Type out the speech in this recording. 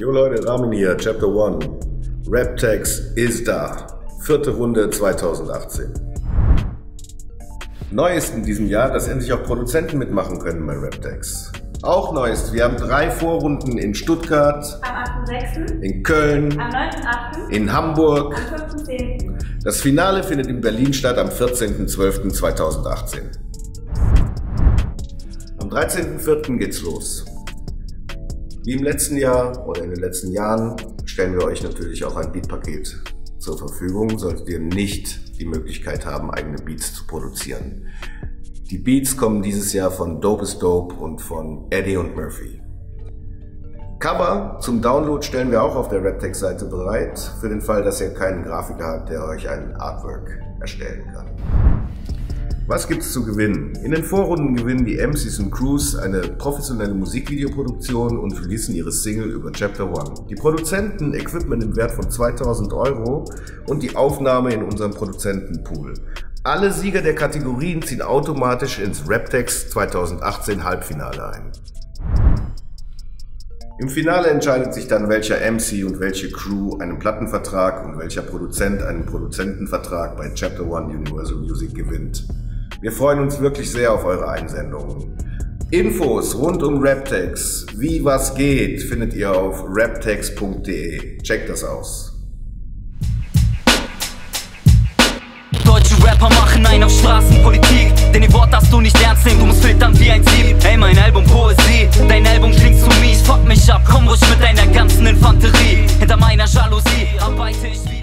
Jo Leute, Ramin hier, Chapter One. Raptags ist da. 4. Runde 2018. Neu ist in diesem Jahr, dass endlich auch Produzenten mitmachen können bei Raptags. Auch neu ist, wir haben 3 Vorrunden in Stuttgart, am 8.6., in Köln, am 9.8., in Hamburg, am 5.10. Das Finale findet in Berlin statt am 14.12.2018. Am 13.04. geht's los. Wie im letzten Jahr oder in den letzten Jahren stellen wir euch natürlich auch ein Beatpaket zur Verfügung, solltet ihr nicht die Möglichkeit haben, eigene Beats zu produzieren. Die Beats kommen dieses Jahr von Dope is Dope und von Eddie und Murphy. Cover zum Download stellen wir auch auf der Raptags-Seite bereit, für den Fall, dass ihr keinen Grafiker habt, der euch ein Artwork erstellen kann. Was gibt's zu gewinnen? In den Vorrunden gewinnen die MCs und Crews eine professionelle Musikvideoproduktion und releasen ihre Single über Chapter One. Die Produzenten Equipment im Wert von 2.000 € und die Aufnahme in unserem Produzentenpool. Alle Sieger der Kategorien ziehen automatisch ins Raptags 2018 Halbfinale ein. Im Finale entscheidet sich dann, welcher MC und welche Crew einen Plattenvertrag und welcher Produzent einen Produzentenvertrag bei Chapter One Universal Music gewinnt. Wir freuen uns wirklich sehr auf eure Einsendungen. Infos rund um Raptags, wie was geht, findet ihr auf raptags.de. Checkt das aus. Deutsche Rapper machen einen auf Straßenpolitik, denn ihr Wort darfst du nicht ernst nehmen, du musst filtern wie ein Sieb. Ey, mein Album Poesie, dein Album klingt zu mies, fuck mich ab, komm ruhig mit deiner ganzen Infanterie. Hinter meiner Jalousie arbeite ich wie